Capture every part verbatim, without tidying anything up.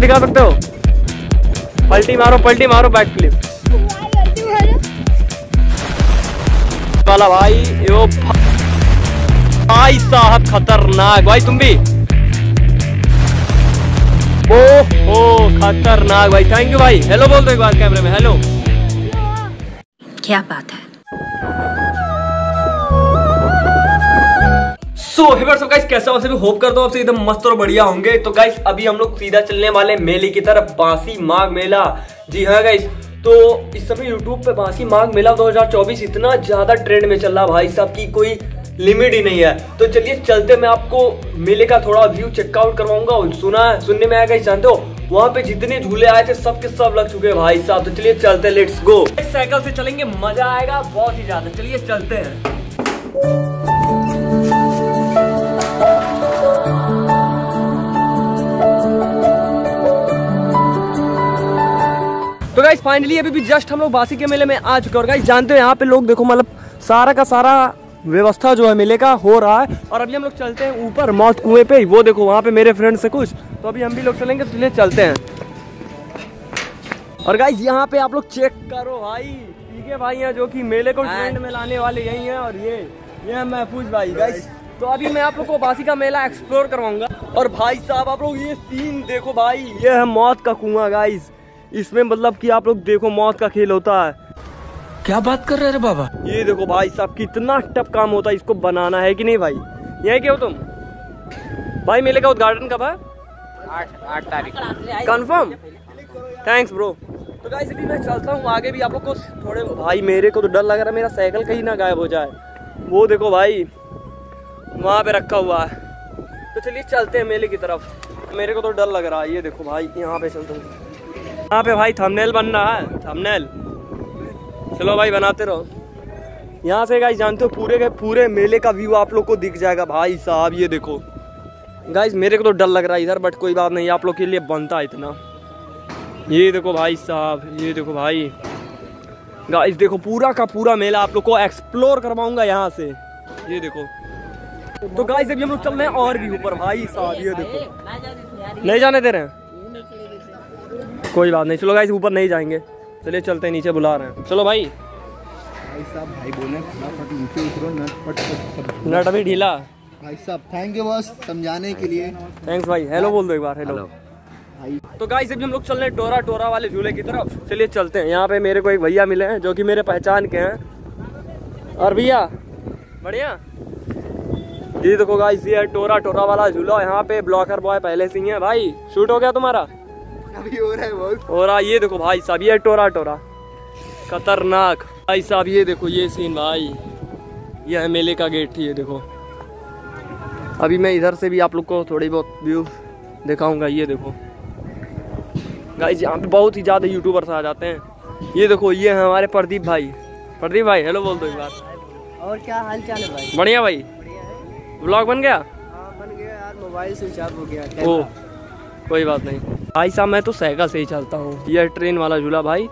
दिखा सकते हो? पलटी मारो, पलटी मारो, बैक फ्लिप वाला भाई। यो भाई साहब खतरनाक भाई, तुम भी ओ हो खतरनाक भाई। थैंक यू भाई। हेलो बोल दो एक बार कैमरे में, हेलो। क्या बात है। सो so, हेलो सब गाइस, कैसे हो सभी? होप करता हूँ आपसे एकदम मस्त और बढ़िया होंगे। तो गाइस अभी हम लोग सीधा चलने वाले मेले की तरफ, बांसी माघ मेला। जी हाँ गाइस, तो इस समय यूट्यूब पे बांसी माघ मेला दो हज़ार चौबीस इतना ज्यादा ट्रेंड में चल रहा भाई साहब की कोई लिमिट ही नहीं है। तो चलिए चलते, मैं आपको मेले का थोड़ा व्यू चेकआउट करवाऊंगा। सुना सुनने में आया गाइस, जानते हो वहाँ पे जितने झूले आए थे सब के सब लग चुके हैं भाई साहब। तो चलिए चलते, लेट्स गो। साइकिल से चलेंगे, मजा आएगा बहुत ही ज्यादा। चलिए चलते हैं। तो गाइस फाइनली अभी भी जस्ट हम लोग बांसी के मेले में आ चुके हैं। और गाइस जानते हो यहाँ पे लोग देखो, मतलब सारा का सारा व्यवस्था जो है मेले का हो रहा है। और अभी हम लोग चलते हैं ऊपर माउंट कुएं पे, वो देखो वहाँ पे मेरे फ्रेंड्स है कुछ, तो अभी हम भी लोग चलेंगे। चलिए चलते हैं। और गाइस यहाँ पे आप लोग चेक करो भाई, ठीक है भाई, यहाँ जो कि मेले को ट्रेंड में लाने वाले यही है। और ये ये महफूज भाई। गाइस तो अभी मैं आप लोग को बांसी का मेला एक्सप्लोर करवाऊंगा। और भाई साहब आप लोग ये सीन देखो भाई, ये है मौत का कुआं गाइस। इसमें मतलब कि आप लोग देखो मौत का खेल होता है। क्या बात कर रहे हो बाबा। ये देखो भाई साहब कितना टफ काम होता है इसको बनाना, है कि नहीं भाई? यही क्या हो तुम भाई? मेले का उद्घाटन कब है? आठ तारीख कंफर्म। Thanks bro. तो गाइस अभी मैं चलता हूँ आगे भी आप लोग को थोड़े। भाई मेरे को तो डर लग रहा है मेरा साइकिल कहीं ना गायब हो जाए। वो देखो भाई वहाँ पे रखा हुआ है। तो चलिए चलते हैं मेले की तरफ, मेरे को तो डर लग रहा है। ये देखो भाई यहाँ पे चलते हैं। यहाँ पे भाई थंबनेल बन रहा है, थंबनेल चलो भाई बनाते रहो। यहाँ से गाइस जानते हो पूरे के पूरे मेले का व्यू आप लोग को दिख जाएगा भाई साहब। ये देखो गाइस मेरे को तो डर लग रहा है इधर, बट कोई बात नहीं, आप लोग के लिए बनता है इतना। ये देखो भाई साहब, ये देखो भाई। गाइस देखो पूरा का पूरा मेला आप लोग को एक्सप्लोर करवाऊंगा यहाँ से। ये देखो। तो गाइस अभी हम लोग चल रहे हैं और भी ऊपर भाई साहब। ये देखो नहीं जाने दे रहे हैं, कोई बात नहीं। चलो गाइस ऊपर नहीं जाएंगे, चलिए चलते हैं, नीचे बुला रहे हैं। चलो भाई भाई साहब, भाई बोले नीचे उतरो ना, फट फट नट अभी ढीला। भाई साहब थैंक यू बॉस समझाने के लिए। थैंक्स भाई। हेलो बोल दो एक बार, हेलो भाई। तो गाइस अभी हम लोग चल रहे हैं टोरा टोरा वाले झूले की तरफ। चलिए चलते हैं। यहाँ पे मेरे को एक भैया मिले हैं जो कि मेरे पहचान के हैं। और भैया बढ़िया। ये देखो गाइस ये टोरा टोरा वाला झूला, यहाँ पे ब्लॉकर बॉय पहले से ही है भाई। शूट हो गया तुम्हारा? अभी हो रहा है बहुत हो रहा। ये देखो भाई साहब ये टोरा टोरा खतरनाक भाई साहब। ये देखो ये सीन भाई, ये है मेले का गेट। ये देखो अभी मैं इधर से भी आप लोग को थोड़ी बहुत व्यू दिखाऊंगा। ये देखो गाइस यहाँ पे बहुत ही ज़्यादा यूट्यूबर्स आ जाते हैं। ये देखो ये है हमारे प्रदीप भाई। प्रदीप भाई हेलो बोल दो एक बार। और क्या हाल चाल है भाई? बढ़िया भाई। ब्लॉग बन गया? बन गया यार, मोबाइल से चार्ज हो गया। ओ कोई बात नहीं भाई साहब, मैं तो साइकिल से ही चलता हूँ। यह ट्रेन वाला झूला भाई,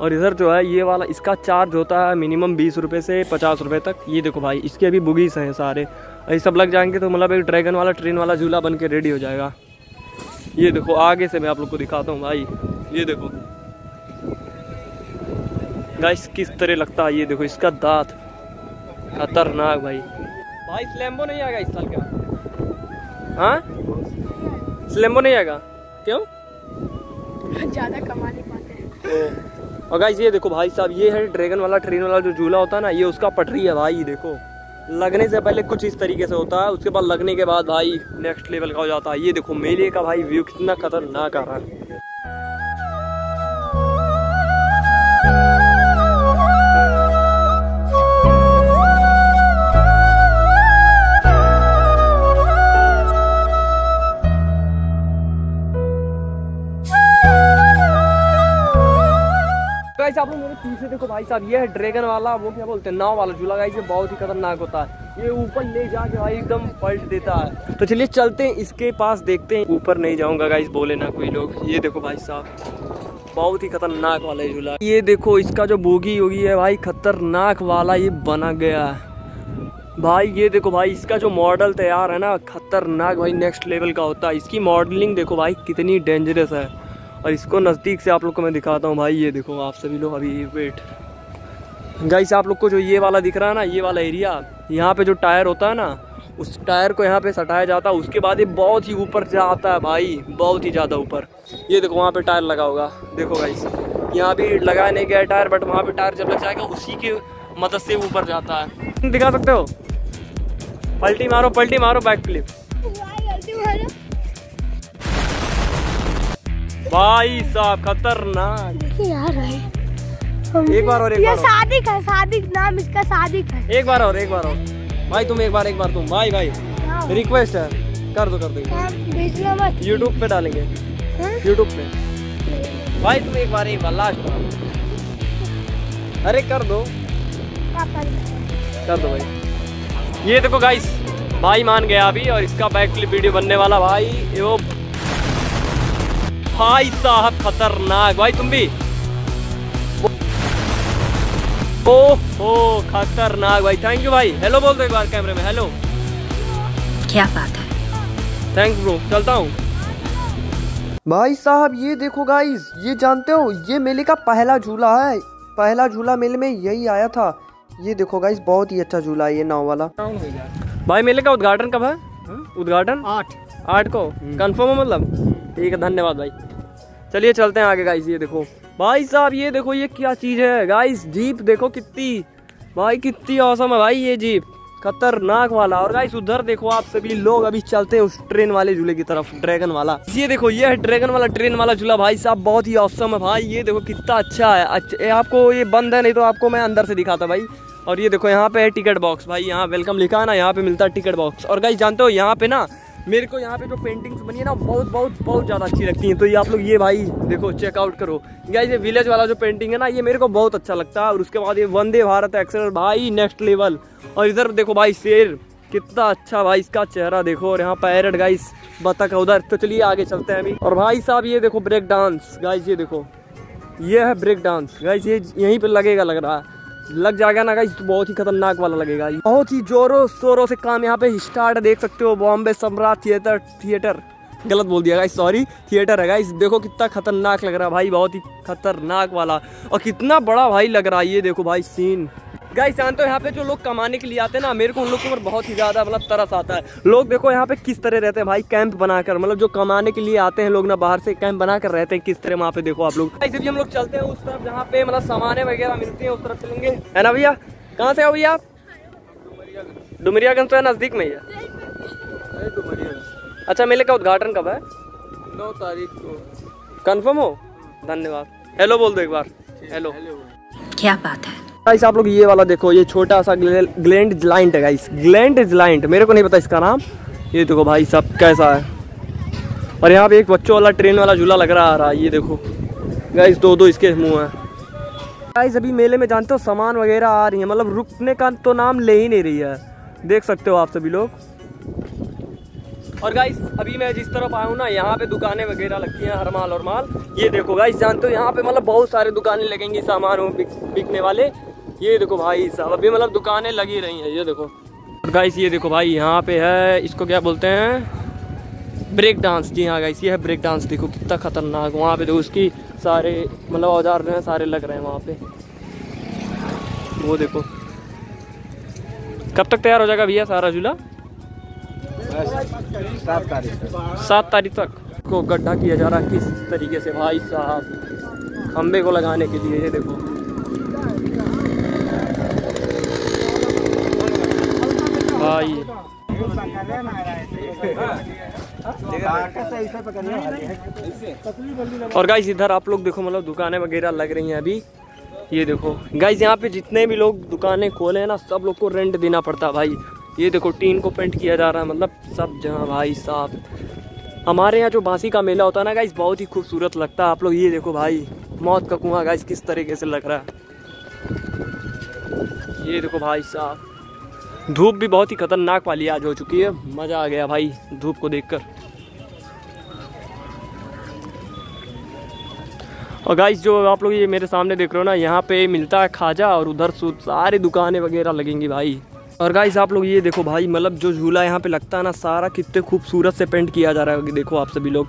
और इधर जो है ये वाला, इसका चार्ज होता है मिनिमम बीस रुपये से पचास रुपये तक। ये देखो भाई इसके अभी बुगीस हैं सारे, ये सब लग जाएंगे तो मतलब एक ड्रैगन वाला ट्रेन वाला झूला बन के रेडी हो जाएगा। ये देखो आगे से मैं आप लोग को दिखाता हूँ भाई। ये देखो गाइस किस तरह लगता है। ये देखो इसका दाँत खतरनाक भाई। भाई स्लैम्बो नहीं आएगा इस साल का? हाँ स्लैम्बो नहीं आएगा, क्यों? ज़्यादा कमा नहीं पाते हैं। और गाइस ये देखो भाई साहब ये है ड्रैगन वाला ट्रेन वाला जो झूला होता है ना, ये उसका पटरी है भाई। देखो लगने से पहले कुछ इस तरीके से होता है, उसके बाद लगने के बाद भाई नेक्स्ट लेवल का हो जाता है। ये देखो मेले का भाई व्यू कितना खतरनाक आ रहा है। आप लोग मेरे पीछे देखो भाई साहब ये है ड्रैगन वाला, वो क्या बोलते हैं नाव वाला झूला। गाइस ये बहुत ही खतरनाक होता है, ये ऊपर ले जाके भाई एकदम पलट देता है। तो चलिए चलते हैं इसके पास, देखते हैं। ऊपर नहीं जाऊंगा गाइस, बोले ना कोई लोग। ये देखो भाई साहब बहुत ही खतरनाक वाला झूला। ये देखो इसका जो बोगी होगी है भाई खतरनाक वाला, ये बना गया है। भाई ये देखो भाई, इसका जो मॉडल तैयार है ना खतरनाक भाई, नेक्स्ट लेवल का होता है। इसकी मॉडलिंग देखो भाई कितनी डेंजरस है, और इसको नज़दीक से आप लोग को मैं दिखाता हूँ भाई। ये देखो आप सभी लोग अभी वेट गाइस, आप लोग को जो ये वाला दिख रहा है ना, ये वाला एरिया, यहाँ पे जो टायर होता है ना उस टायर को यहाँ पे सटाया जाता है, उसके बाद ये बहुत ही ऊपर जाता है भाई, बहुत ही ज़्यादा ऊपर। ये देखो वहाँ पे टायर लगा होगा, देखो गाइस यहाँ भी लगा नहीं गया टायर, बट वहाँ पे टायर जब लग जाएगा उसी के मदद से ऊपर जाता है। दिखा सकते हो, पलटी मारो पलटी मारो बैक फ्लिप भाई साहब, खतरनाक यार। एक बार और एक बार सादिक है, सादिक नाम इसका सादिक है। एक बार और एक बार और भाई, तुम एक बार एक बार तुम भाई भाई रिक्वेस्ट है, कर दो कर दो, यूट्यूब पे डालेंगे यूट्यूब पे भाई, तुम एक बार एक बार लास्ट बार, अरे कर दो कर दो भाई। ये देखो गाइस भाई मान गया अभी, और इसका बैक क्लिप वीडियो बनने वाला भाई। यो भाई साहब खतरनाक भाई, तुम भी ओहो खतरनाक भाई। थैंक यू भाई, हेलो बोल दो एक बार कैमरे में, हेलो क्या बात है, थैंक ब्रो, चलता हूँ भाई साहब। ये देखो गाइस, ये जानते हो ये मेले का पहला झूला है, पहला झूला मेले में यही आया था। ये देखो गाइस बहुत ही अच्छा झूला है ये, नाव वाला। भाई मेले का उद्घाटन कब है? उद्घाटन आठ आठ को कंफर्म है मतलब, ठीक है धन्यवाद भाई। चलिए चलते हैं आगे गाइस। ये देखो भाई साहब, ये देखो ये क्या चीज़ है गाइस, जीप देखो कितनी भाई, कितनी औसम है भाई ये जीप, खतरनाक वाला। और गाइस उधर देखो आप सभी लोग, अभी चलते हैं उस ट्रेन वाले झूले की तरफ, ड्रैगन वाला। ये देखो ये है ड्रैगन वाला, ट्रेन वाला झूला भाई साहब, बहुत ही औसम है भाई। ये देखो कितना अच्छा है। अच्छा आपको ये बंद है, नहीं तो आपको मैं अंदर से दिखाता भाई। और ये देखो यहाँ पे है टिकट बॉक्स भाई, यहाँ वेलकम लिखा है ना, यहाँ पे मिलता है टिकट बॉक्स। और गाइस जानते हो यहाँ पे ना मेरे को यहाँ पे जो पेंटिंग्स बनी है ना बहुत बहुत बहुत ज़्यादा अच्छी लगती हैं, तो ये आप लोग ये भाई देखो चेकआउट करो गाइस। ये विलेज वाला जो पेंटिंग है ना ये मेरे को बहुत अच्छा लगता है। और उसके बाद ये वंदे भारत एक्सप्रेस भाई नेक्स्ट लेवल। और इधर देखो भाई शेर कितना अच्छा भाई, इसका चेहरा देखो। और यहाँ पैरट गाइस, बतख है उधर। तो चलिए आगे चलते हैं अभी। और भाई साहब ये देखो ब्रेक डांस गाइस, ये देखो ये है ब्रेक डांस गाइस, ये यहीं पर लगेगा, लग रहा है लग जाएगा ना गाइस, तो बहुत ही खतरनाक वाला लगेगा। बहुत ही जोरों शोरों से काम यहाँ पे स्टार्ट, देख सकते हो बॉम्बे सम्राट थिएटर, थिएटर गलत बोल दिया गाइस, सॉरी थिएटर है गाइस। देखो कितना खतरनाक लग रहा है भाई, बहुत ही खतरनाक वाला, और कितना बड़ा भाई लग रहा है। ये देखो भाई सीन गाइस, जानते हो यहाँ पे जो लोग कमाने के लिए आते हैं ना, मेरे को उन लोग के ऊपर बहुत ही ज़्यादा मतलब तरस आता है। लोग देखो यहाँ पे किस तरह रहते हैं भाई, कैंप बनाकर, मतलब जो कमाने के लिए आते हैं लोग ना, बाहर से कैंप बनाकर रहते हैं किस तरह वहाँ पे देखो आप लोग। इसलिए हम लोग चलते हैं उस तरफ जहाँ पे मतलब सामान वगैरह मिलती है, उस तरफ चलेंगे, है ना भैया। कहाँ से हो भैया आप? डुमरियागंज तो है नज़दीक में ही है। अच्छा मेले का उद्घाटन कब है? नौ तारीख को। कन्फर्म हो? धन्यवाद, हेलो बोल दो एक बार, हेलो क्या बात है गाइस। आप लोग ये वाला देखो, ये छोटा सा ग्लैंड ज्लाइंट है गाइस, ग्लैंड ज्लाइंट, मेरे को नहीं पता इसका नाम। ये देखो भाई साहब कैसा है। और यहाँ पे एक बच्चों वाला ट्रेन वाला झूला लग रहा आ रहा है, ये देखो गाइस दो दो इसके मुंह है गाइस। अभी मेले में जानते हो सामान वगैरह आ रही है, मतलब रुकने का तो नाम ले ही नहीं रही है, देख सकते हो आप सभी लोग। और गाइस अभी मैं जिस तरफ आया हूँ ना, यहाँ पे दुकानें वगैरह लगती हैं हर माल और माल। ये देखो गाइस जानते हो यहाँ पे मतलब बहुत सारे दुकानें लगेंगी सामान बिकने वाले। ये देखो भाई साहब अभी मतलब दुकानें लगी रही हैं, ये देखो। और गाइस ये देखो भाई यहाँ पे है, इसको क्या बोलते हैं, ब्रेक डांस। जी हाँ गाइस ये है ब्रेक डांस, देखो कितना खतरनाक। वहाँ पे देखो उसकी सारे मतलब औजार जो हैं सारे लग रहे हैं वहाँ पे, वो देखो। कब तक तैयार हो जाएगा भैया सारा झूला? सात तारीख सात तारीख तक को गड्ढा किया जा रहा है किस तरीके से भाई साहब, खम्बे को लगाने के लिए। ये देखो और गाइस इधर आप लोग देखो मतलब दुकानें वगैरह लग रही हैं अभी। ये देखो गाइस यहाँ पे जितने भी लोग दुकानें खोले हैं ना, सब लोग को रेंट देना पड़ता है भाई। ये देखो टीन को पेंट किया जा रहा है मतलब सब जगह भाई साहब। हमारे यहाँ जो बांसी का मेला होता है ना गाइस, बहुत ही खूबसूरत लगता है। आप लोग ये देखो भाई मौत का कुआं गाइस किस तरीके से लग रहा है। ये देखो भाई साहब धूप भी बहुत ही खतरनाक वाली आज हो चुकी है, मज़ा आ गया भाई धूप को देखकर। और गाइस जो आप लोग ये मेरे सामने देख रहे हो ना, यहाँ पे मिलता है खाजा, और उधर सारी दुकानें वगैरह लगेंगी भाई। और गाइस आप लोग ये देखो भाई, मतलब जो झूला यहाँ पे लगता है ना सारा कितने खूबसूरत से पेंट किया जा रहा है। देखो आप सभी लोग,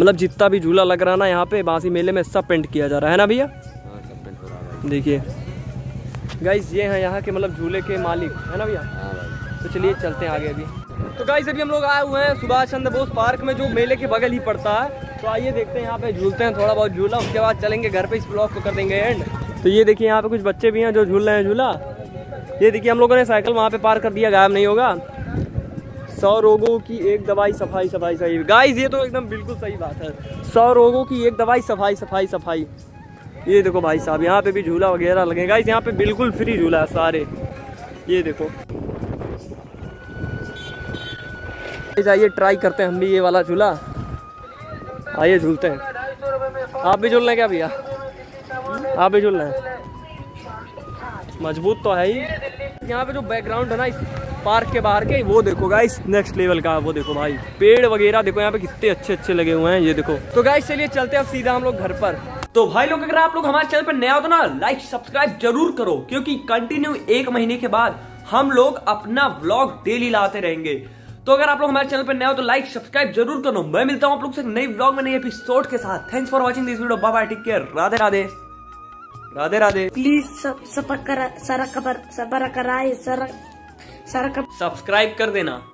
मतलब जितना भी झूला लग रहा ना यहाँ पे बांसी मेले में सब पेंट किया जा रहा है ना भैया। देखिए गाइस ये हैं यहाँ के मतलब झूले के मालिक, है ना भैया। तो चलिए चलते हैं आगे। अभी तो गाइस अभी हम लोग आए हुए हैं सुभाष चंद्र बोस पार्क में, जो मेले के बगल ही पड़ता है। तो आइए देखते हैं यहाँ पे झूलते हैं थोड़ा बहुत झूला, उसके बाद चलेंगे घर पे, इस ब्लॉग को कर देंगे एंड। तो ये देखिए यहाँ पे कुछ बच्चे भी हैं जो झूल रहे हैं झूला। ये देखिए हम लोगों ने साइकिल वहाँ पे पार कर दिया, गायब नहीं होगा। सौ रोगों की एक दवाई सफाई सफाई सही। गाइस ये तो एकदम बिल्कुल सही बात है, सौ रोगों की एक दवाई सफाई सफाई सफाई। ये देखो भाई साहब यहाँ पे भी झूला वगैरह लगे। गाइस यहाँ पे बिल्कुल फ्री झूला है सारे, ये देखो। आइए ट्राई करते हैं हम भी ये वाला झूला, आइए झूलते हैं। आप भी झूलना है क्या भैया? आप भी झूलना है? मजबूत तो है ही। यहाँ पे जो बैकग्राउंड है ना इस पार्क के बाहर के, वो देखो गाइस नेक्स्ट लेवल का। वो देखो भाई पेड़ वगैरह देखो यहाँ पे कितने अच्छे अच्छे लगे हुए हैं, ये देखो। तो गाइस चलिए चलते हैं अब सीधा हम लोग घर पर। तो भाई लोग अगर आप लोग हमारे चैनल पर नया हो तो ना लाइक सब्सक्राइब जरूर करो, क्योंकि कंटिन्यू एक महीने के बाद हम लोग अपना व्लॉग डेली लाते रहेंगे। तो अगर आप लोग हमारे चैनल पर नया हो तो लाइक सब्सक्राइब जरूर करो। मैं मिलता हूँ आप लोग से नई व्लॉग में नए एपिसोड के साथ। Thanks for watching this video, bye bye, take care, Radhe Radhe Radhe Radhe. Please subscribe कर देना।